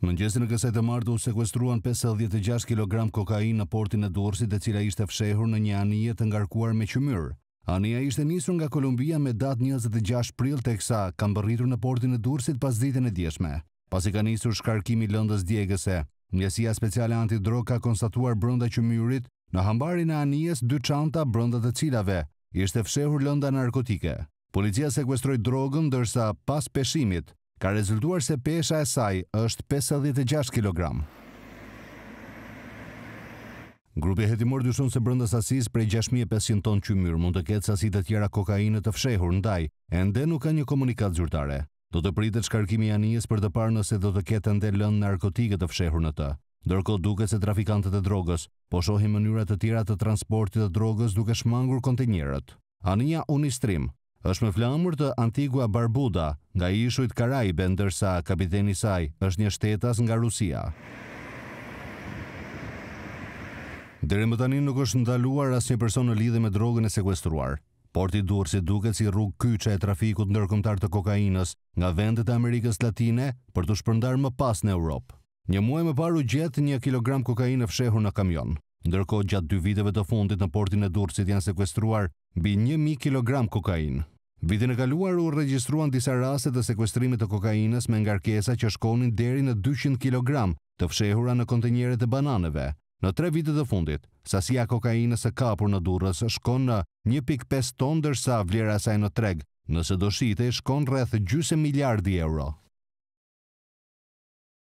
Më ngjesin e kësaj të martë u sekuestruan 56 kg kokainë në portin e Durrësit, e cila ishte fshehur në një anije të ngarkuar me qymyr. Anija ishte nisur nga Kolumbia me datë 26 prill, teksa ka mbërritur në portin e Durrësit pas ditën e djeshme. Pasi ka nisur shkarkimi i lëndës djegëse, Njësia speciale antidrog ka konstatuar brenda qymyrit në hambarin e anijes 2 çanta brenda të cilave ishte fshehur lënda narkotike. Policia sekuestroi drogën, ndërsa pas peshimit ka rezultuar se pesha e saj është 56 kg. Grupi hetimor dyshon se brenda sasisë prej 6500 ton qymyr mund të ketë sasi të tjera kokainë të fshehur, ndaj ende nuk ka një komunikat zyrtare. Do të pritet shkarkimi i anijes për të parë nëse do të ketë ende lëndë narkotike të fshehur në të. Ndërkohë duket se trafikantët e drogës po shohin mënyra të tjera të transportit të drogës duke shmangur kontenjerët. Anija Unistrim është me flamur të Antigua Barbuda, nga ishujt Karaibe, ndërsa kapiteni saj është një shtetas nga Rusia. Deri më tani nuk është ndaluar asnjë person në lidhje me drogën e sekuestruar. Porti i Durrësit duket si rrugë kyçe e trafikut ndërkombëtar të kokainës nga vendet e Amerikës Latine për të shpërndarë më pas në Europë. Një muaj më parë u gjet 1 kilogram kokainë fshehur në kamion. Ndërkohë gjatë 2 viteve të fundit në portin e Durrësit janë sekuestruar mbi 1000 kg kokainë. Vitin e kaluar u regjistruan disa raste të sekuestrimit të kokainës me ngarkesa që shkonin deri në 200 kg të fshehura në kontenjere të bananeve. Në 3 vite të fundit, sasia e kokainës së kapur në Durrës shkon në 1.5 ton, ndërsa vlera e saj në treg, nëse do shitej, shkon rreth gjysmë miliardi euro.